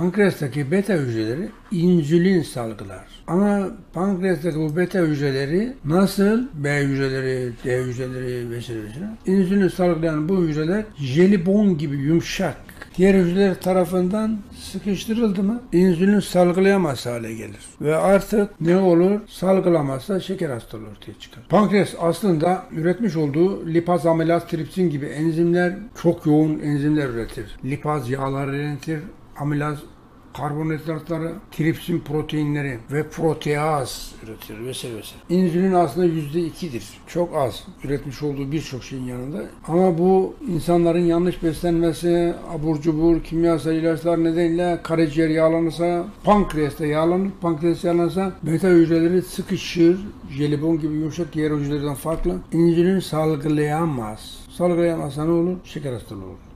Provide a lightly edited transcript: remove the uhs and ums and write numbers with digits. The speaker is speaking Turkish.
Pankreastaki beta hücreleri insülin salgılar. Ama pankreastaki bu beta hücreleri nasıl B hücreleri, D hücreleri vesaire insülin salgılayan bu hücreler jelibon gibi yumuşak diğer hücreler tarafından sıkıştırıldı mı insülin salgılayamaz hale gelir. Ve artık ne olur? Salgılamazsa şeker hastalığı ortaya çıkar. Pankreas aslında üretmiş olduğu lipaz, amilaz, tripsin gibi enzimler, çok yoğun enzimler üretir. Lipaz yağları üretir, amilaz karbonhidratları, tripsin proteinleri ve proteaz üretir vesaire. İnsülin aslında %2'dir. Çok az üretmiş olduğu birçok şeyin yanında. Ama bu insanların yanlış beslenmesi, abur cubur, kimyasal ilaçlar nedeniyle karaciğer yağlanırsa, pankreas yağlanırsa beta hücreleri sıkışır, jelibon gibi yumuşak diğer hücrelerden farklı. İnsülin salgılayamaz. Salgılayamazsa ne olur? Şeker hastalığı olur.